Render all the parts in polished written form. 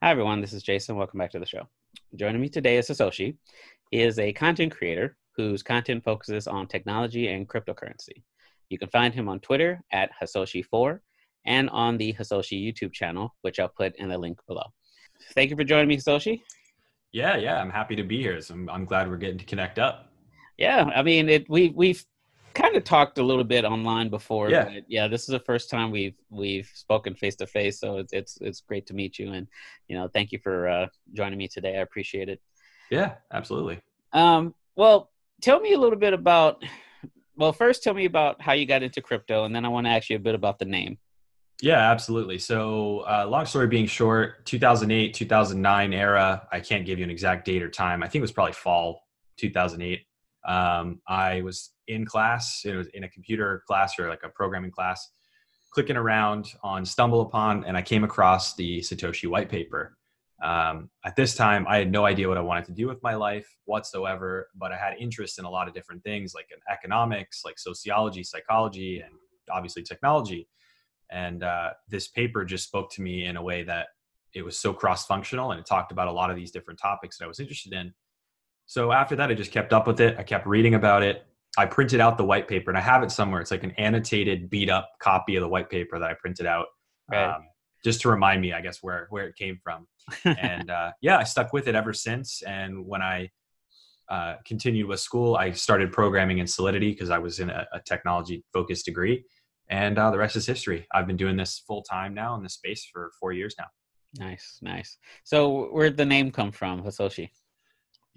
Hi, everyone. This is Jason. Welcome back to the show. Joining me today is Hashoshi. He is a content creator whose content focuses on technology and cryptocurrency. You can find him on Twitter at Hashoshi4 and on the Hashoshi YouTube channel, which I'll put in the link below. Thank you for joining me, Hashoshi. Yeah. I'm happy to be here. So I'm glad we're getting to connect up. Yeah. I mean, we've kind of talked a little bit online before. Yeah. But yeah, this is the first time we've spoken face to face, so it's great to meet you, and thank you for joining me today. I appreciate it. Yeah, absolutely. Well, tell me a little bit about. Well, first, tell me about how you got into crypto, and then I want to ask you a bit about the name. Yeah, absolutely. So, long story being short, 2008, 2009 era. I can't give you an exact date or time. I think it was probably fall 2008. I was in class, it was in a computer class or like a programming class, clicking around on StumbleUpon, and I came across the Satoshi white paper. At this time, I had no idea what I wanted to do with my life whatsoever, but I had interest in a lot of different things like in economics, like sociology, psychology, and obviously technology. And this paper just spoke to me in a way that it was so cross-functional, and it talked about a lot of these different topics that I was interested in. So after that, I just kept up with it. I kept reading about it. I printed out the white paper, and I have it somewhere. It's like an annotated, beat up copy of the white paper that I printed out, right, just to remind me, I guess, where it came from. And yeah, I stuck with it ever since. And when I continued with school, I started programming in Solidity because I was in a technology focused degree. And the rest is history. I've been doing this full time now in this space for 4 years now. Nice, nice. So where'd the name come from, Hashoshi?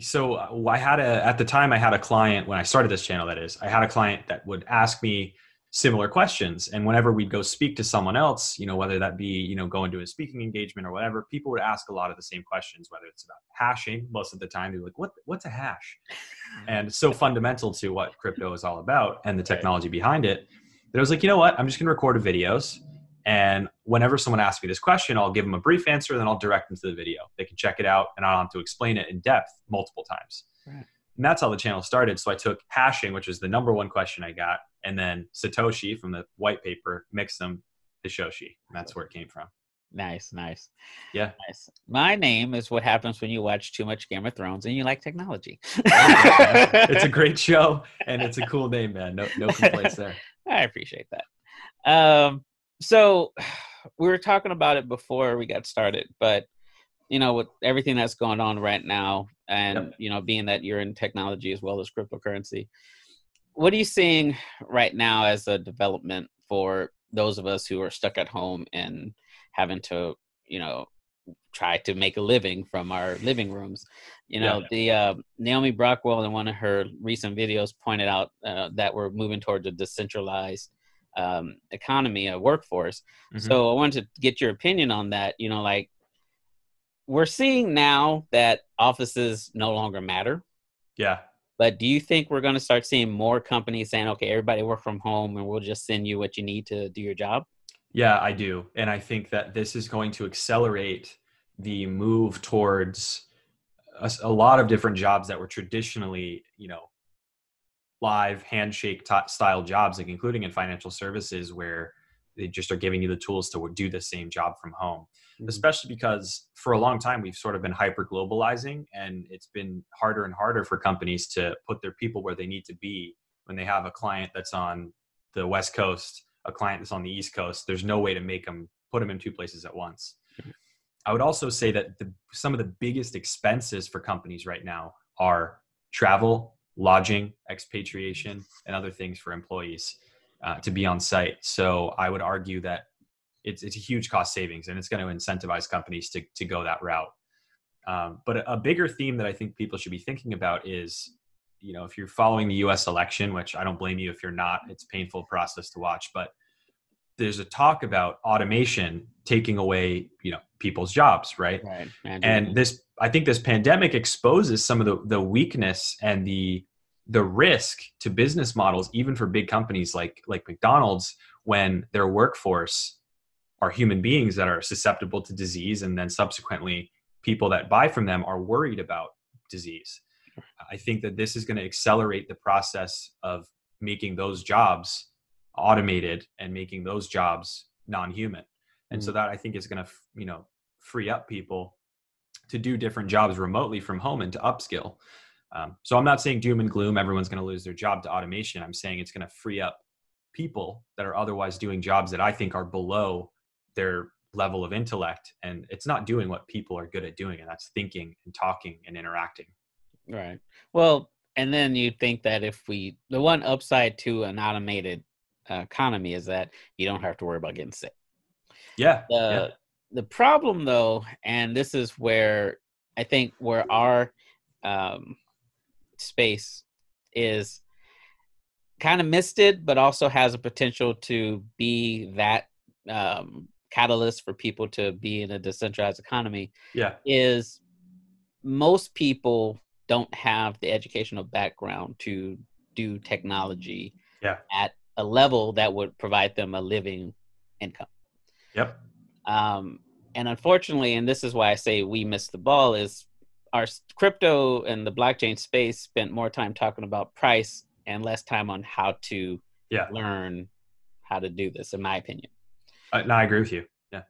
So I had at the time I had a client when I started this channel, that is, I had a client that would ask me similar questions. And whenever we'd go speak to someone else, whether that be, going to a speaking engagement or whatever, people would ask a lot of the same questions, whether it's about hashing. Most of the time they're like, what's a hash? And it's so fundamental to what crypto is all about and the technology behind it, that I was like, you know what, I'm just gonna record videos. And whenever someone asks me this question, I'll give them a brief answer, then I'll direct them to the video. They can check it out, and I don't have to explain it in depth multiple times. Right. And that's how the channel started. So I took hashing, which was the number one question I got, and then Satoshi from the white paper, mixed them to Shoshi. And that's where it came from. Nice, nice. Yeah. Nice. My name is what happens when you watch too much Game of Thrones and you like technology. It's a great show, and it's a cool name, man. No complaints there. I appreciate that. So we were talking about it before we got started, but with everything that's going on right now, and yep, being that you're in technology as well as cryptocurrency, what are you seeing right now as a development for those of us who are stuck at home and having to, try to make a living from our living rooms? The Naomi Brockwell in one of her recent videos pointed out that we're moving towards a decentralized economy, a workforce. Mm-hmm. So I wanted to get your opinion on that. We're seeing now that offices no longer matter. Yeah. But do you think we're going to start seeing more companies saying, okay, everybody work from home and we'll just send you what you need to do your job? Yeah, I do. And I think that this is going to accelerate the move towards a lot of different jobs that were traditionally, live handshake style jobs, like including in financial services, where they just are giving you the tools to do the same job from home. Mm-hmm. Especially because for a long time, we've sort of been hyper globalizing, and it's been harder and harder for companies to put their people where they need to be. When they have a client that's on the West Coast, a client that's on the East Coast, there's no way to make them put them in two places at once. Mm-hmm. I would also say that some of the biggest expenses for companies right now are travel, lodging, expatriation, and other things for employees to be on site. So I would argue that it's a huge cost savings, and it's going to incentivize companies to go that route. But a bigger theme that I think people should be thinking about is, if you're following the US election, which I don't blame you if you're not, it's a painful process to watch, but there's a talk about automation taking away, people's jobs, right? Right. And I think this pandemic exposes some of the weakness and the risk to business models, even for big companies like McDonald's, when their workforce are human beings that are susceptible to disease, and then subsequently people that buy from them are worried about disease. I think that this is going to accelerate the process of making those jobs automated and making those jobs non-human. And so that, I think, is going to, free up people to do different jobs remotely from home and to upskill. So I'm not saying doom and gloom, everyone's going to lose their job to automation. I'm saying it's going to free up people that are otherwise doing jobs that I think are below their level of intellect. And it's not doing what people are good at doing, and that's thinking and talking and interacting. Right. Well, and then you think that if we, the one upside to an automated economy is that you don't have to worry about getting sick. Yeah. The problem though, and this is where I think where our space is kind of misted, but also has a potential to be that catalyst for people to be in a decentralized economy. Yeah. Is most people don't have the educational background to do technology at a level that would provide them a living income. Yep. And unfortunately, and this is why I say we missed the ball, is our crypto and the blockchain space spent more time talking about price and less time on how to learn how to do this, in my opinion. No, I agree with you. Yeah.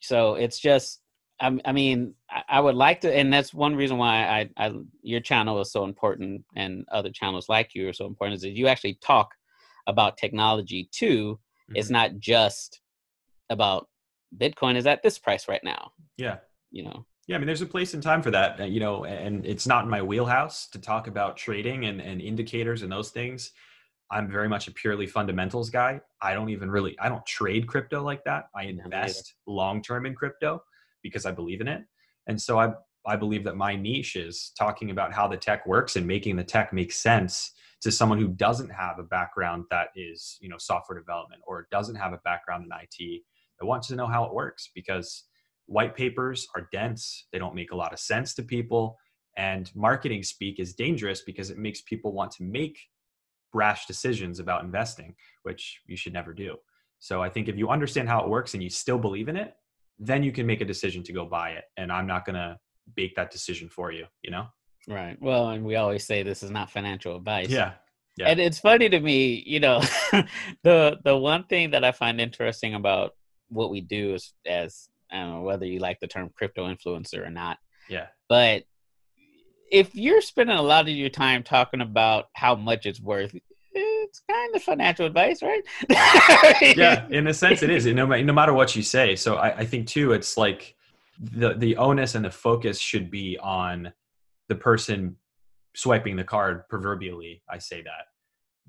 So it's just, I mean, I would like to, and that's one reason why I your channel is so important, and other channels like you are so important, is that you actually talk about technology too. Mm-hmm. It's not just about Bitcoin is at this price right now. Yeah. You know? Yeah. I mean, there's a place and time for that, you know, and it's not in my wheelhouse to talk about trading and indicators and those things. I'm very much a purely fundamentals guy. I don't even really, I don't trade crypto like that. I invest long-term in crypto because I believe in it. And so I believe that my niche is talking about how the tech works and making the tech make sense to someone who doesn't have a background that is, you know, software development, or doesn't have a background in IT. I want you to know how it works, because white papers are dense. They don't make a lot of sense to people. And marketing speak is dangerous because it makes people want to make rash decisions about investing, which you should never do. So I think if you understand how it works and you still believe in it, then you can make a decision to go buy it. And I'm not going to bake that decision for you, you know? Right. Well, and we always say this is not financial advice. Yeah. Yeah. And it's funny to me, you know, the one thing that I find interesting about what we do is, as I don't know whether you like the term crypto influencer or not. Yeah. But if you're spending a lot of your time talking about how much it's worth, it's kind of financial advice, right? Yeah, in a sense it is, no matter what you say. So I think too, it's like the onus and the focus should be on the person swiping the card, proverbially. I say that.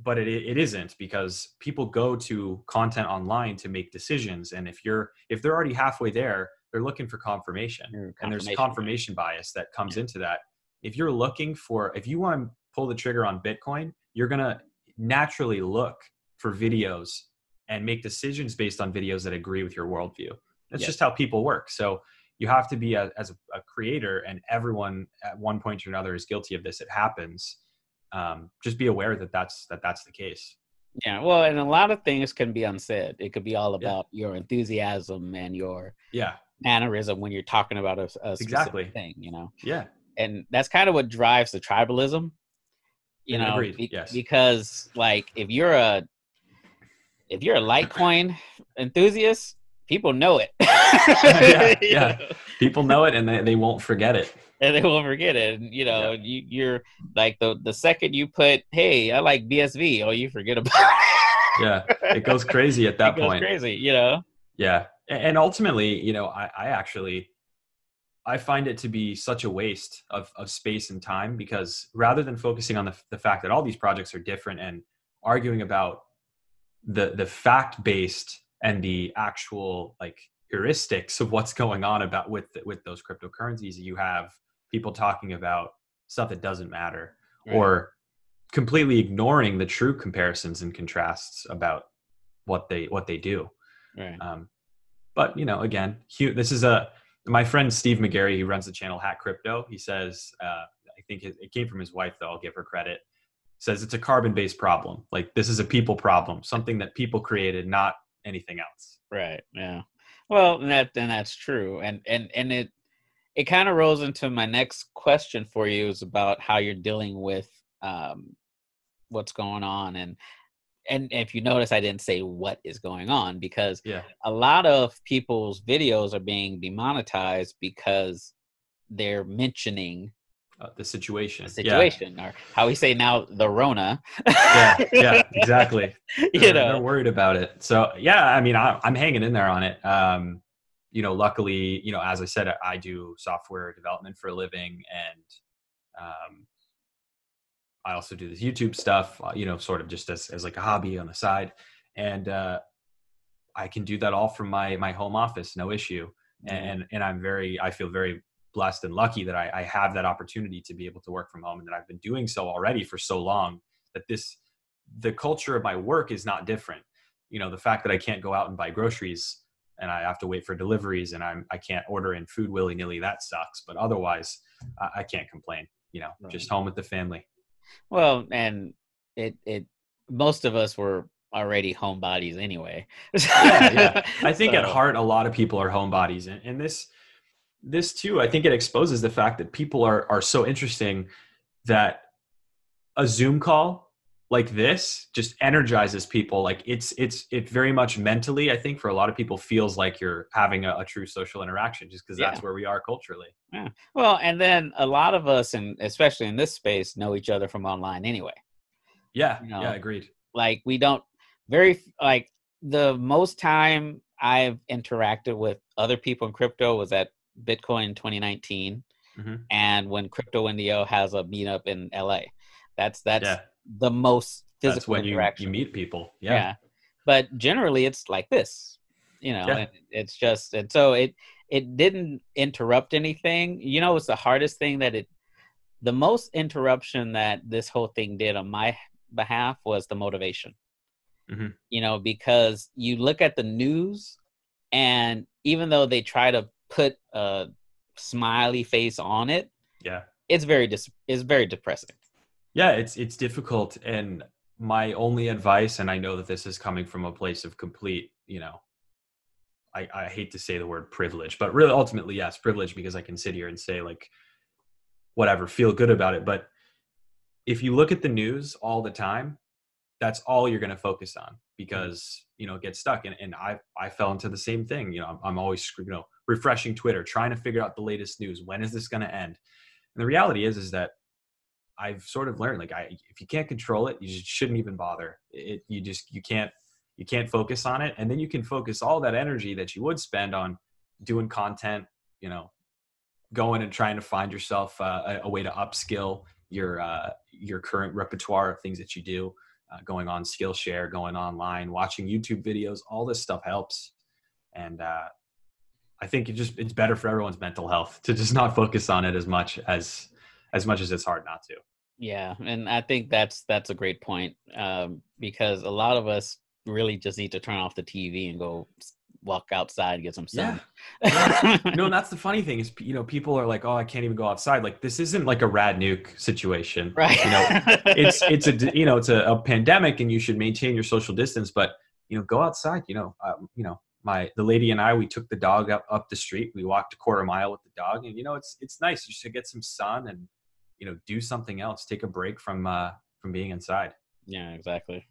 But it isn't, because people go to content online to make decisions. And if they're already halfway there, they're looking for confirmation. And there's confirmation bias that comes into that. If you're looking for, if you want to pull the trigger on Bitcoin, you're going to naturally look for videos and make decisions based on videos that agree with your worldview. That's just how people work. So you have to be as a creator, and everyone at one point or another is guilty of this. It happens. Just be aware that that's the case. Yeah. Well, and a lot of things can be unsaid. It could be all about your enthusiasm and your mannerism when you're talking about a specific thing, you know? Yeah. And that's kind of what drives the tribalism, you know, because like if you're a Litecoin enthusiast, people know it. People know it, and they won't forget it. And they won't forget it. And, you know, you're like the second you put, hey, I like BSV, oh, you forget about it. It goes crazy at that point. It goes crazy, you know? Yeah. And ultimately, you know, I find it to be such a waste of space and time, because rather than focusing on the fact that all these projects are different and arguing about the fact-based and the actual like heuristics of what's going on about with those cryptocurrencies, you have people talking about stuff that doesn't matter, or completely ignoring the true comparisons and contrasts about what they do. Right. But you know, again, this is my friend Steve McGarry, who runs the channel Hack Crypto, he says, I think it came from his wife, though, I'll give her credit, says it's a carbon-based problem. Like, this is a people problem, something that people created, not anything else. Right, yeah. Well, and that's true. And it kind of rolls into my next question for you, is about how you're dealing with what's going on. And and if you notice, I didn't say what is going on, because a lot of people's videos are being demonetized because they're mentioning the situation or how we say now, the Rona. yeah, exactly. They're worried about it. So yeah, I mean, I'm hanging in there on it. You know, luckily, you know, as I said, I do software development for a living, and I also do this YouTube stuff, you know, sort of just as like a hobby on the side. And I can do that all from my home office, no issue. And I feel very blessed and lucky that I have that opportunity to be able to work from home, and that I've been doing so already for so long that the culture of my work is not different. You know, the fact that I can't go out and buy groceries and I have to wait for deliveries, and I can't order in food willy-nilly, that sucks. But otherwise, I can't complain, you know, right. Just home with the family. Well, and most of us were already homebodies anyway. Yeah. I think at heart, a lot of people are homebodies. And this too, I think it exposes the fact that people are so interesting that a Zoom call like this just energizes people. Like it very much mentally, I think for a lot of people, feels like you're having a true social interaction, just because that's where we are culturally. Yeah. Well, and then a lot of us, and especially in this space, know each other from online anyway. Yeah. You know, yeah. Agreed. Like we don't like the most time I've interacted with other people in crypto was at Bitcoin 2019. Mm-hmm. And when Crypto Indio has a meetup in LA, that's the most physical that's when interaction. You meet people. Yeah. Yeah. But generally it's like this, you know, and it's just, and so it didn't interrupt anything. You know, it's the hardest thing that the most interruption that this whole thing did on my behalf was the motivation, mm-hmm. you know, because you look at the news, and even though they try to put a smiley face on it, it's very depressing. Yeah, it's difficult. And my only advice, and I know that this is coming from a place of complete, you know, I hate to say the word privilege, but really ultimately, yes, privilege, because I can sit here and say like, whatever, feel good about it. But if you look at the news all the time, that's all you're going to focus on, because, you know, it gets stuck. And I fell into the same thing. You know, I'm always, you know, refreshing Twitter, trying to figure out the latest news. When is this going to end? And the reality is that I've sort of learned, like, if you can't control it, you just shouldn't even bother. You can't focus on it. And then you can focus all that energy that you would spend on doing content, you know, going and trying to find yourself a way to upskill your current repertoire of things that you do, going on Skillshare, going online, watching YouTube videos, all this stuff helps. And I think it's better for everyone's mental health to just not focus on it as much as it's hard not to. Yeah. And I think that's a great point, because a lot of us really just need to turn off the TV and go walk outside and get some sun. Yeah. No, and that's the funny thing is, you know, people are like, oh, I can't even go outside. Like, this isn't like a rad nuke situation, right? You know, it's a pandemic and you should maintain your social distance, but, you know, go outside, you know, the lady and I, we took the dog up the street. We walked a 1/4 mile with the dog, and, you know, it's nice just to get some sun and, you know, do something else, take a break from being inside. Yeah, exactly.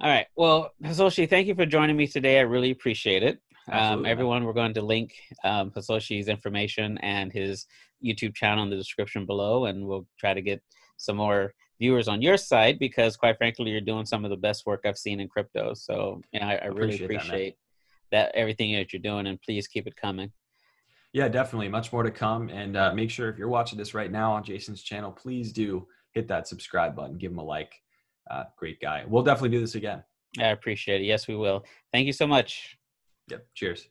All right. Well, Hashoshi, thank you for joining me today. I really appreciate it. Everyone, we're going to link Hashoshi's information and his YouTube channel in the description below, and we'll try to get some more viewers on your site, because quite frankly, you're doing some of the best work I've seen in crypto. So, you know, I really appreciate that everything that you're doing, and please keep it coming. Yeah, definitely. Much more to come. And make sure if you're watching this right now on Jason's channel, please do hit that subscribe button, give him a like. Great guy. We'll definitely do this again. I appreciate it. Yes, we will. Thank you so much. Yep. Cheers.